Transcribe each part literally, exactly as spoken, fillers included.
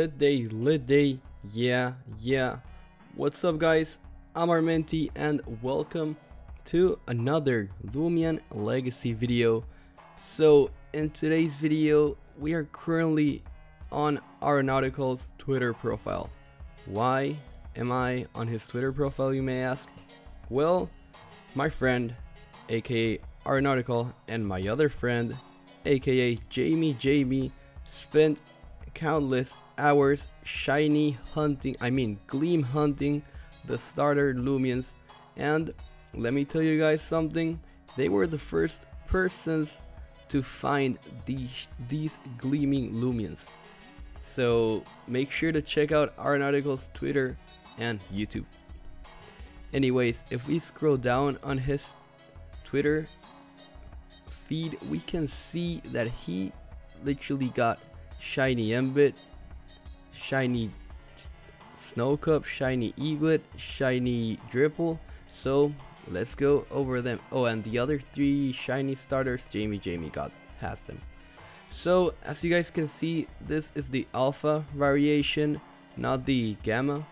Lit day, lit day, yeah, yeah. What's up guys, I'm Armenti and welcome to another Loomian Legacy video. So in today's video, we are currently on Aeronautical's Twitter profile. Why am I on his Twitter profile, you may ask? Well, my friend, aka Aeronautical, and my other friend, aka Jamie Jamie, spent countless hours shiny hunting, I mean gleam hunting, the starter Loomians. And let me tell you guys something, they were the first persons to find these, these gleaming Loomians. So make sure to check out Aeronautical's Twitter and YouTube. Anyways, if we scroll down on his Twitter feed, we can see that he literally got shiny Embit, shiny Snow Cup, shiny Eaglet, shiny Dribble. So let's go over them. Oh, and the other three shiny starters Jamie Jamie got has them. So as you guys can see, this is the alpha variation, not the gamma.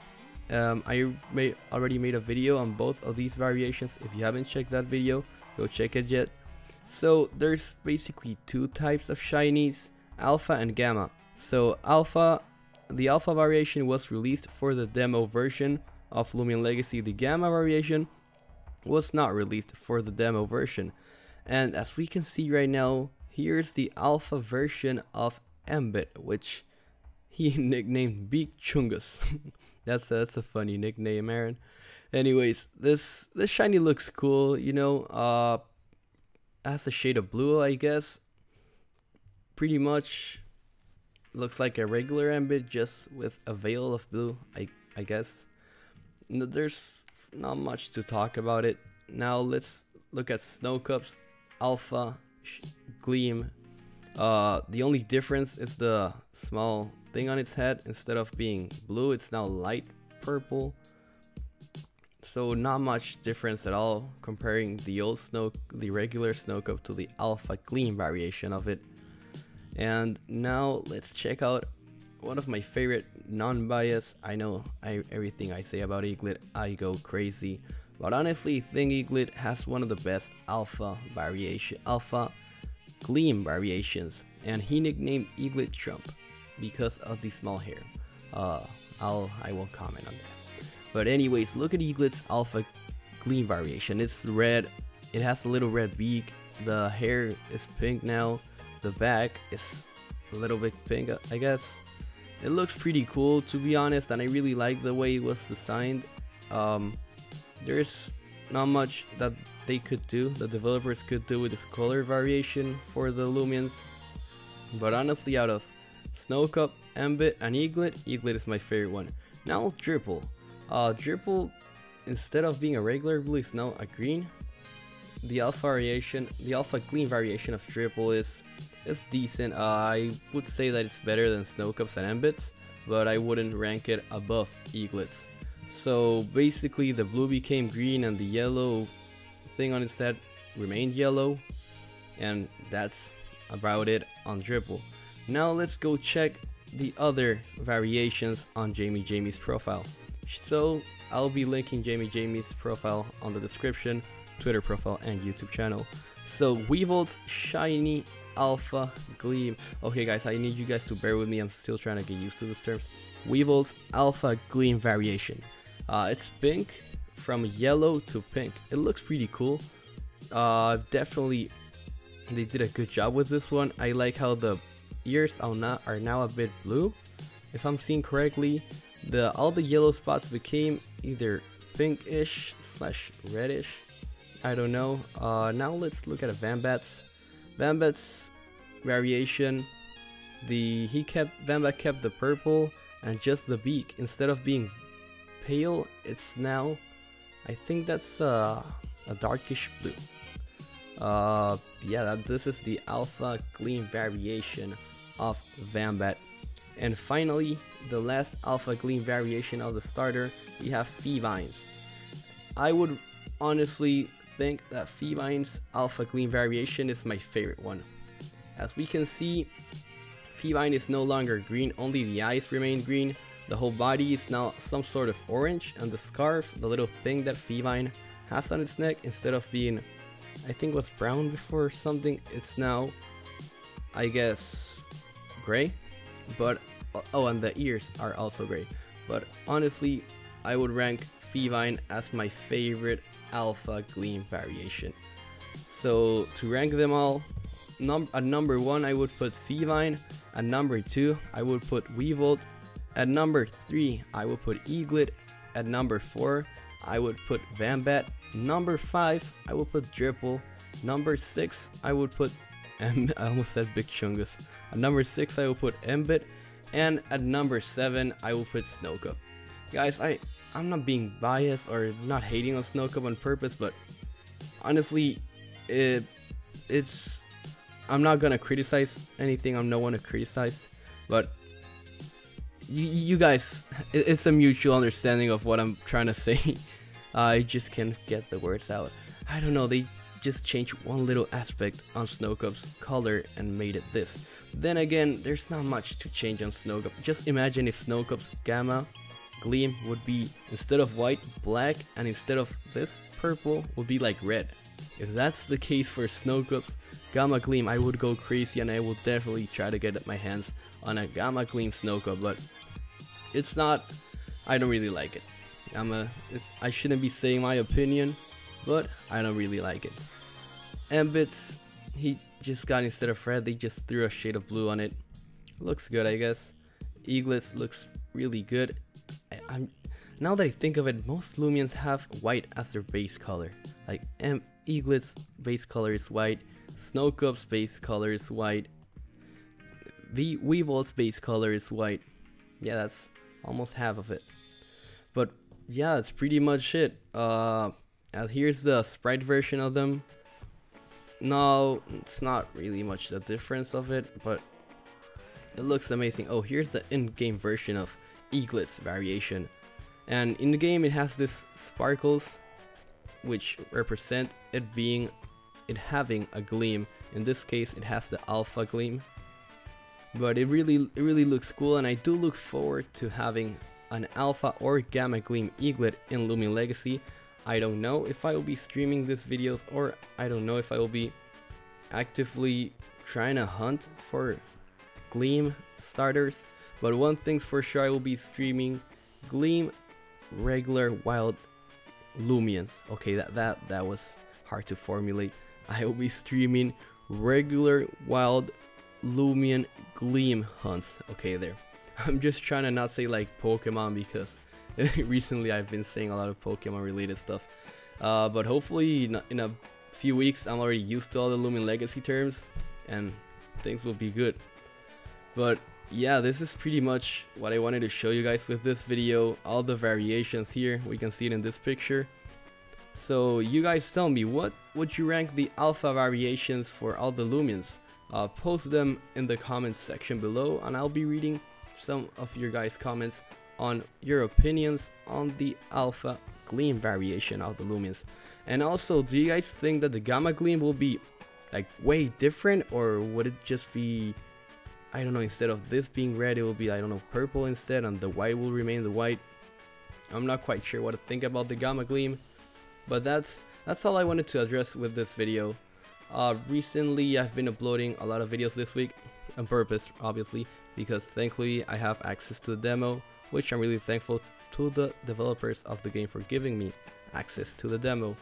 um, I may already made a video on both of these variations. If you haven't checked that video, go check it yet. So there's basically two types of shinies, alpha and gamma. So alpha, the alpha variation was released for the demo version of Loomian Legacy. The gamma variation was not released for the demo version. And as we can see right now, here's the alpha version of Embit, which he nicknamed Big Chungus. that's, that's a funny nickname, Aaron. Anyways, this, this shiny looks cool, you know, uh, has a shade of blue, I guess. Pretty much looks like a regular Embit, just with a veil of blue, I, I guess. No, there's not much to talk about it. Now let's look at Snow Cup's Alpha Gleam. Uh, the only difference is the small thing on its head. Instead of being blue, it's now light purple. So not much difference at all comparing the old Snow, the regular Snow Cup to the Alpha Gleam variation of it. And now let's check out one of my favorite non-bias. I know I, everything I say about Eaglet, I go crazy, but honestly, I think Eaglet has one of the best alpha variation, alpha gleam variations, and he nicknamed Eaglet Trump because of the small hair. Uh, I'll I won't comment on that. But anyways, look at Eaglet's alpha gleam variation. It's red. It has a little red beak. The hair is pink now. The back is a little bit pink, I guess. It looks pretty cool, to be honest, and I really like the way it was designed. Um, there's not much that they could do, the developers could do with this color variation for the Loomians. But honestly, out of Snow Cup, Embit, and Eaglet, Eaglet is my favorite one. Now Dribble. Uh, Dribble, instead of being a regular blue, is now a green. The alpha variation, the alpha gleam variation of Dribble is is decent. Uh, I would say that it's better than Snow Cups and Embits, but I wouldn't rank it above Eaglets. So basically, the blue became green, and the yellow thing on its head remained yellow, and that's about it on Dribble. Now let's go check the other variations on Jamie Jamie's profile. So I'll be linking Jamie Jamie's profile on the description, Twitter profile, and YouTube channel. So Weevolt's shiny alpha gleam. Okay guys, I need you guys to bear with me, I'm still trying to get used to these terms. Weevolt's alpha gleam variation, uh, it's pink from yellow to pink. It looks pretty cool. Uh, definitely they did a good job with this one. I like how the ears are now, are now a bit blue, if I'm seeing correctly. The all the yellow spots became either pinkish slash reddish, I don't know. Uh, now let's look at a Vambat's Vambat's variation. The he kept Vambat kept the purple and just the beak. Instead of being pale, it's now, I think that's uh, a darkish blue. Uh, yeah, that, this is the alpha gleam variation of Vambat. And finally, the last alpha gleam variation of the starter, we have Fevines. I would honestly think that Fevine's alpha gleam variation is my favorite one. As we can see, Fevine is no longer green, only the eyes remain green. The whole body is now some sort of orange, and the scarf, the little thing that Fevine has on its neck, instead of being, I think was brown before or something, it's now, I guess, gray. But oh, and the ears are also gray. But honestly, I would rank Fevine as my favorite Alpha Gleam variation. So to rank them all, num at number one I would put Fevine, at number two I would put Weevolt, at number three I would put Eaglet, at number four I would put Vambat, number five I would put Dribble, number six I would put Em I almost said Big Chungus. At number six I will put Embit, and at number seven I will put Snow Cup. Guys, I I'm not being biased or not hating on Snow Cup on purpose, but honestly, it it's I'm not gonna criticize anything. I'm no one to criticize, but you, you guys, it, it's a mutual understanding of what I'm trying to say. I just can't get the words out. I don't know. They just changed one little aspect on Snow Cup's color and made it this. Then again, there's not much to change on Snow Cup. Just imagine if Snow Cup's Gamma Gleam would be, instead of white, black, and instead of this purple would be like red. If that's the case for Snow Cup's Gamma Gleam, I would go crazy, and I will definitely try to get my hands on a Gamma Gleam Snow Cup, but it's not, I don't really like it. I'm a, it's, I shouldn't be saying my opinion, but I don't really like it. Embit's, he just got, instead of red, they just threw a shade of blue on it. Looks good, I guess. Eaglet's looks really good. I, I'm, now that I think of it, most Loomians have white as their base color. Like M Eaglet's base color is white, Snow Cup's base color is white, V Weevil's base color is white. Yeah, that's almost half of it. But yeah, that's pretty much it. Uh. And here's the sprite version of them. No, it's not really much the difference of it, but it looks amazing. Oh, here's the in-game version of Eaglet's variation. And in the game it has this sparkles, which represent it being, it having a gleam. In this case it has the Alpha Gleam. But it really, it really looks cool, and I do look forward to having an Alpha or Gamma Gleam Eaglet in Loomian Legacy. I don't know if I will be streaming these videos, or I don't know if I will be actively trying to hunt for Gleam starters, but one thing's for sure, I will be streaming Gleam regular wild Loomians. Okay, that, that, that was hard to formulate. I will be streaming regular wild Loomian Gleam hunts. Okay, there. I'm just trying to not say like Pokemon, because recently I've been saying a lot of Pokemon related stuff, uh, but hopefully in a, in a few weeks I'm already used to all the Loomian Legacy terms and things will be good. But yeah, this is pretty much what I wanted to show you guys with this video, all the variations here, we can see it in this picture. So you guys tell me, what would you rank the alpha variations for all the Loomians? Uh, post them in the comments section below, and I'll be reading some of your guys' comments on your opinions on the Alpha Gleam variation of the Loomians. And also, do you guys think that the Gamma Gleam will be like way different, or would it just be, I don't know, instead of this being red it will be, I don't know, purple instead, and the white will remain the white? I'm not quite sure what to think about the Gamma Gleam, but that's that's all I wanted to address with this video. Uh, recently I've been uploading a lot of videos this week on purpose, obviously, because thankfully I have access to the demo, which I'm really thankful to the developers of the game for giving me access to the demo.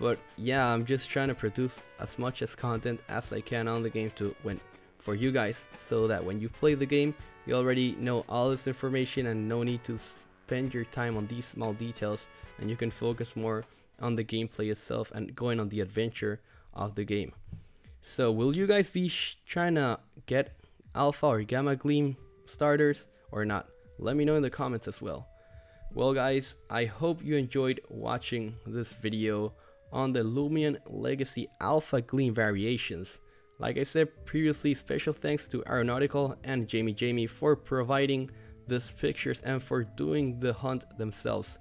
But yeah, I'm just trying to produce as much as content as I can on the game to win for you guys, so that when you play the game you already know all this information and no need to spend your time on these small details, and you can focus more on the gameplay itself and going on the adventure of the game. So will you guys be sh trying to get Alpha or Gamma Gleam starters or not? Let me know in the comments as well. Well guys, I hope you enjoyed watching this video on the Loomian Legacy Alpha Gleam variations. Like I said previously, special thanks to Aeronautical and Jamie Jamie for providing these pictures and for doing the hunt themselves.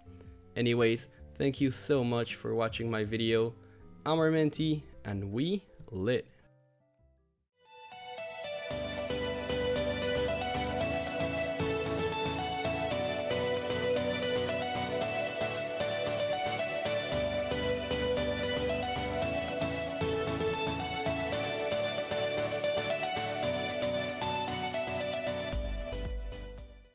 Anyways, thank you so much for watching my video. I'm Armenti, and we lit.